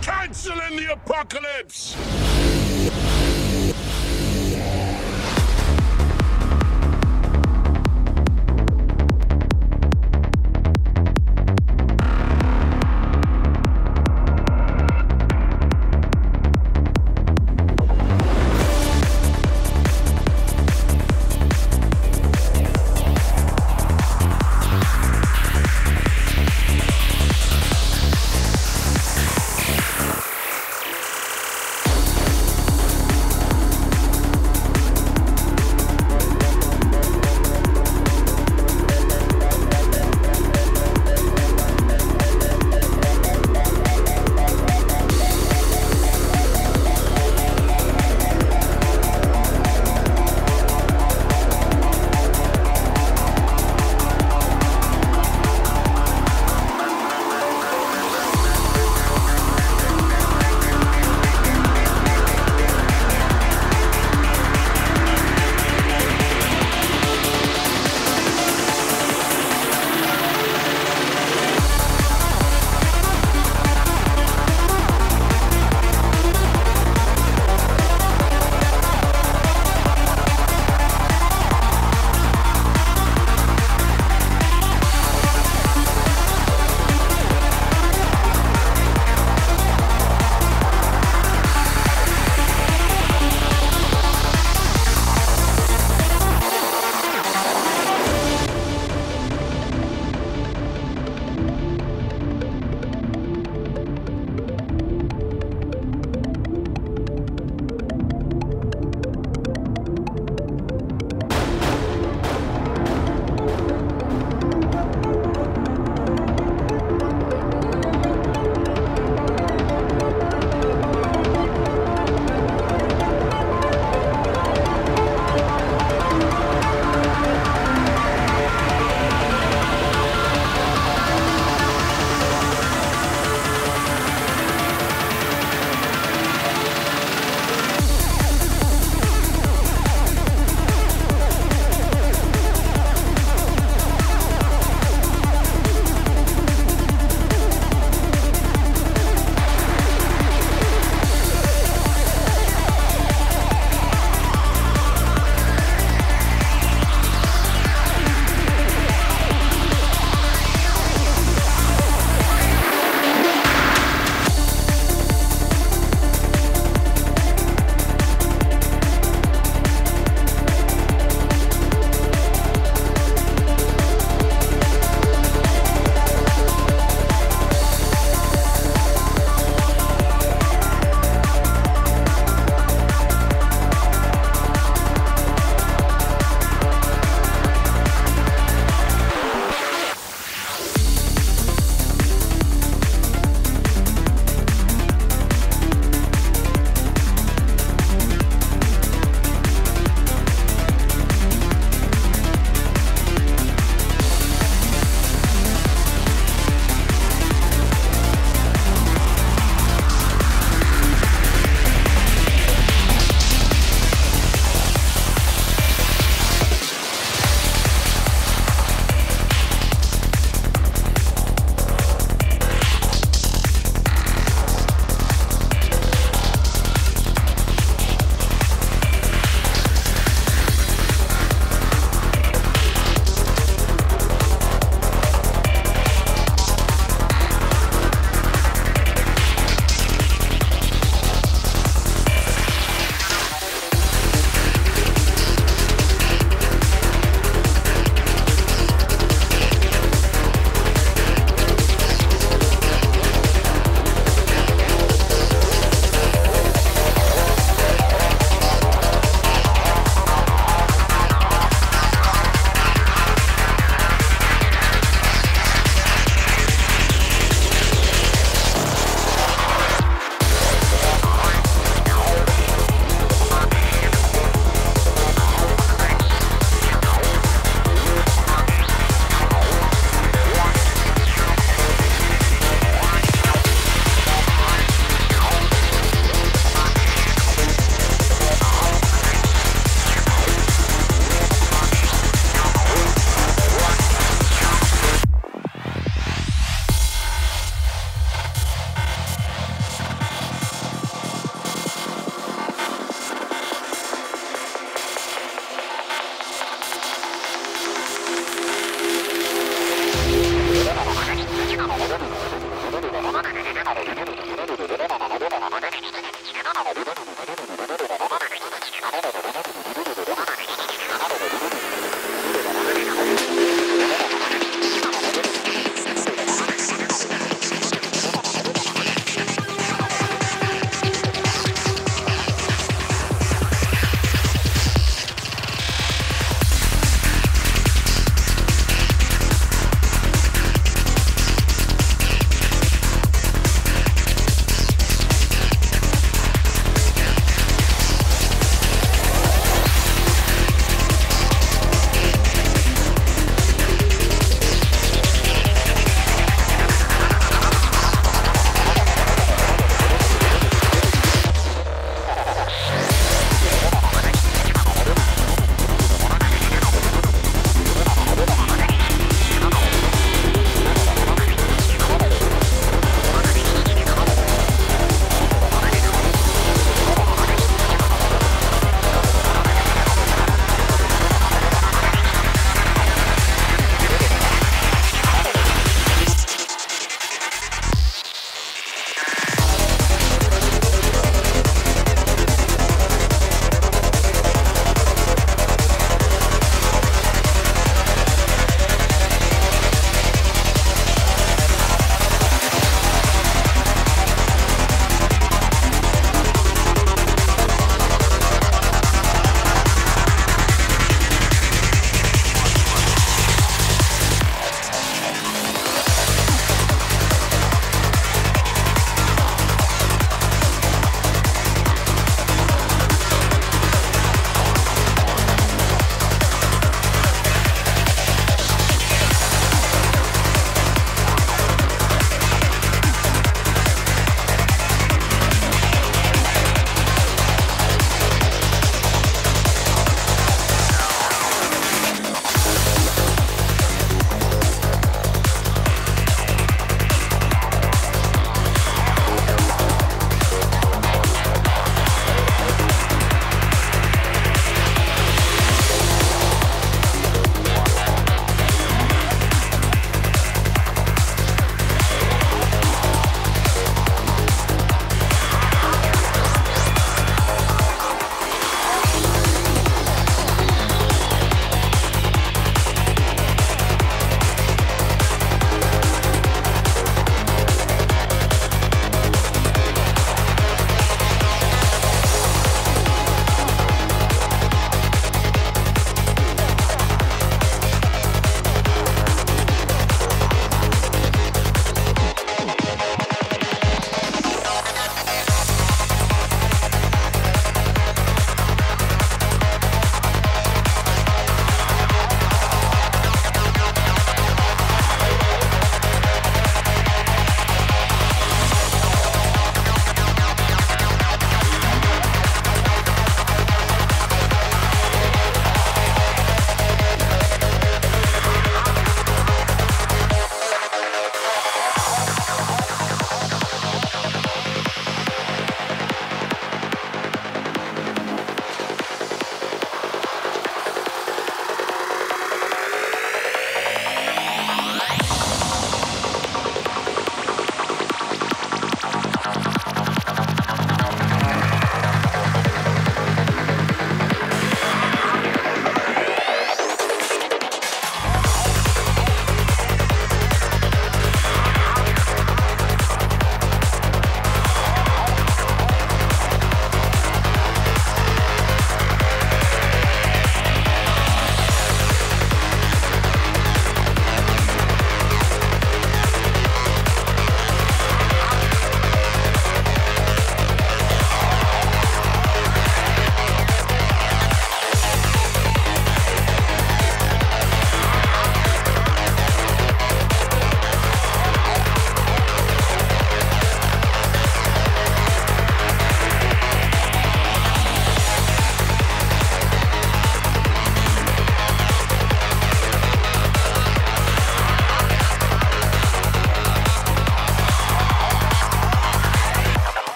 Canceling the apocalypse!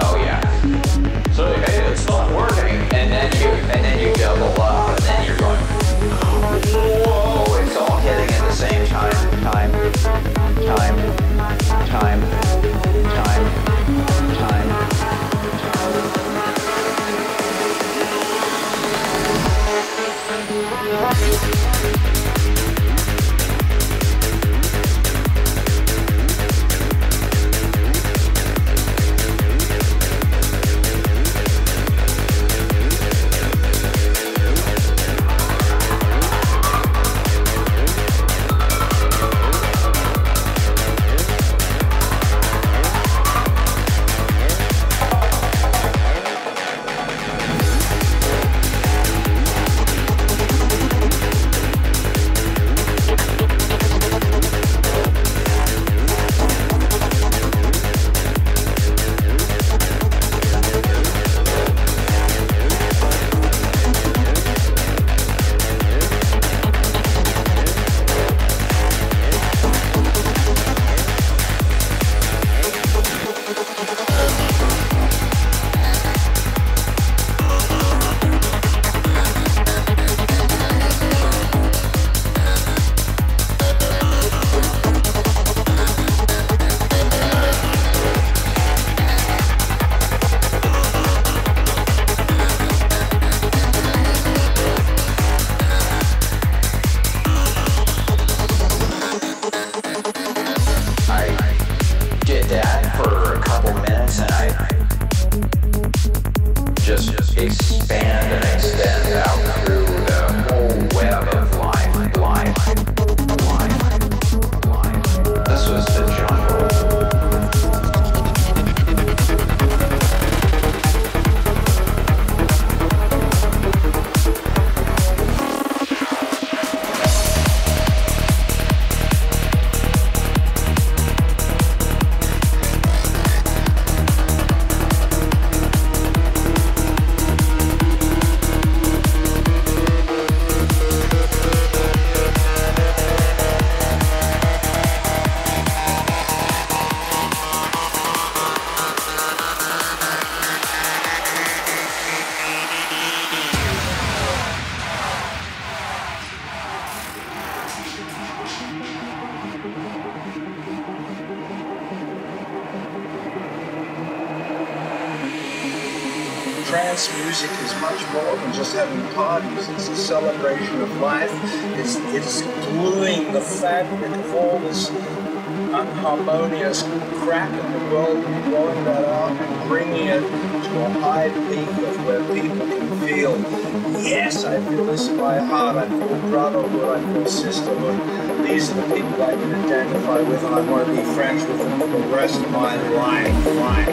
Oh yeah. So it's not working, and then you double up, and then you're going, whoa! It's all hitting at the same time. Trance music is much more than just having parties. It's a celebration of life. It's gluing the fabric of all this unharmonious crap in the world and blowing that out and bringing it to a high peak of where people can feel, yes, I feel this in my heart, I feel brotherhood, I feel sisterhood. These are the people I can identify with, and I want to be friends with them for the rest of my life.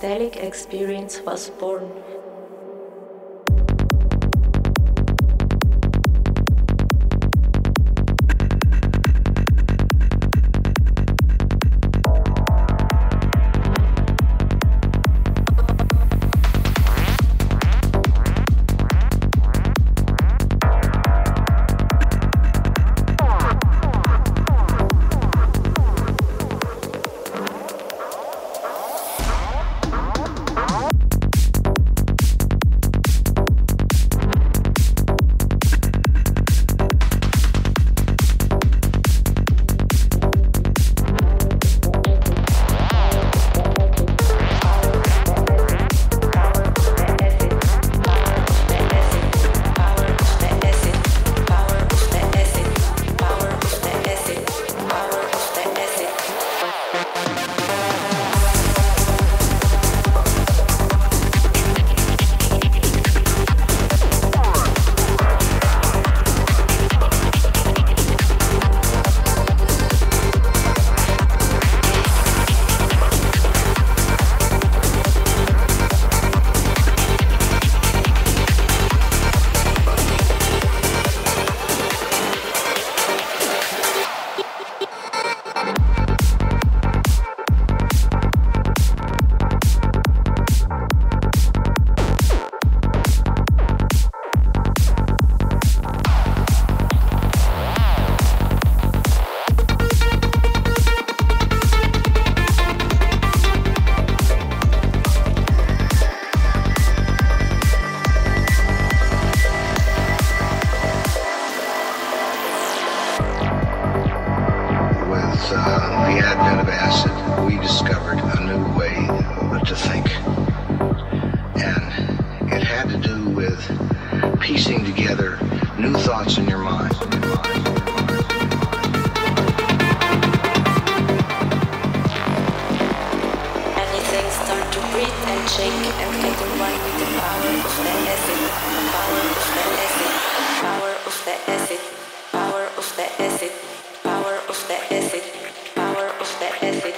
psychedelic experience was born. The advent of acid, we discovered a new way to think, and it had to do with piecing together new thoughts in your mind. Anything start to breathe and shake and get in one with the power of the acid, power of the acid, power of the acid, power of the acid, power of the acid.